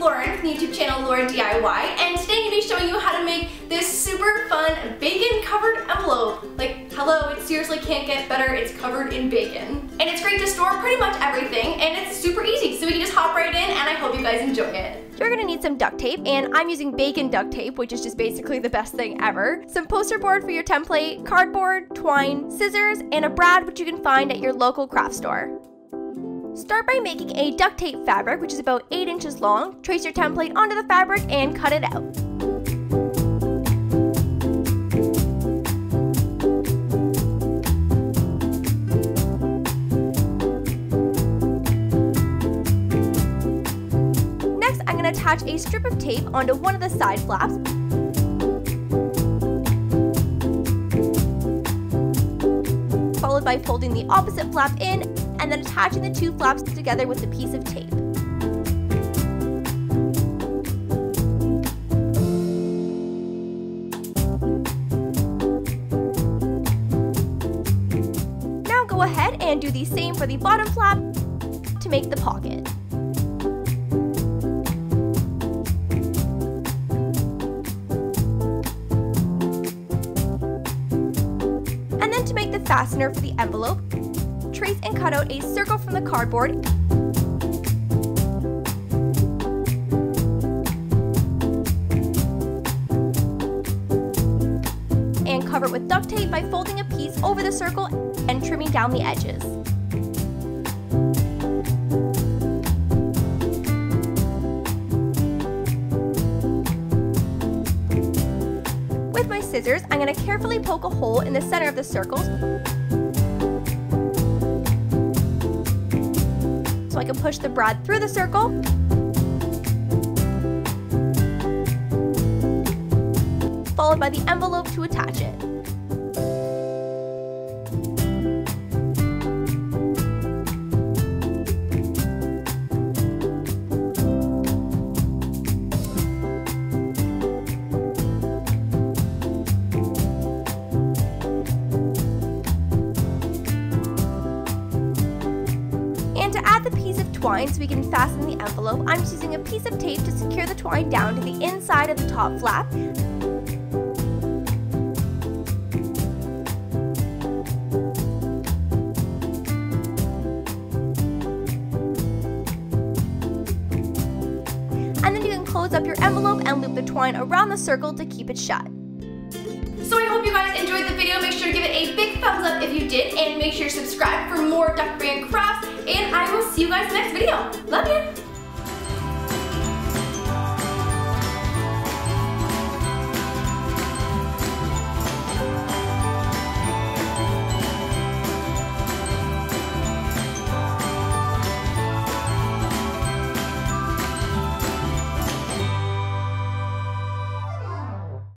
Lauren from the YouTube channel LaurDIY, and today I'm going to be showing you how to make this super fun bacon covered envelope. Like, hello, it seriously can't get better, it's covered in bacon. And it's great to store pretty much everything, and it's super easy, so we can just hop right in, and I hope you guys enjoy it. You're gonna need some duct tape, and I'm using bacon duct tape, which is just basically the best thing ever. Some poster board for your template, cardboard, twine, scissors, and a brad, which you can find at your local craft store. Start by making a duct tape fabric, which is about 8 inches long. Trace your template onto the fabric and cut it out. Attach a strip of tape onto one of the side flaps. Followed by folding the opposite flap in and then attaching the two flaps together with a piece of tape. Now go ahead and do the same for the bottom flap to make the pocket. Fastener for the envelope, trace and cut out a circle from the cardboard, and cover it with duct tape by folding a piece over the circle and trimming down the edges. Scissors, I'm going to carefully poke a hole in the center of the circles so I can push the brad through the circle followed by the envelope to attach it. So we can fasten the envelope, I'm just using a piece of tape to secure the twine down to the inside of the top flap. And then you can close up your envelope and loop the twine around the circle to keep it shut. So I hope you guys enjoyed the video. Make sure to give it a big thumbs up if you did, and make sure to subscribe for more Duck Brand crafts. And I will see you guys in the next video. Love you!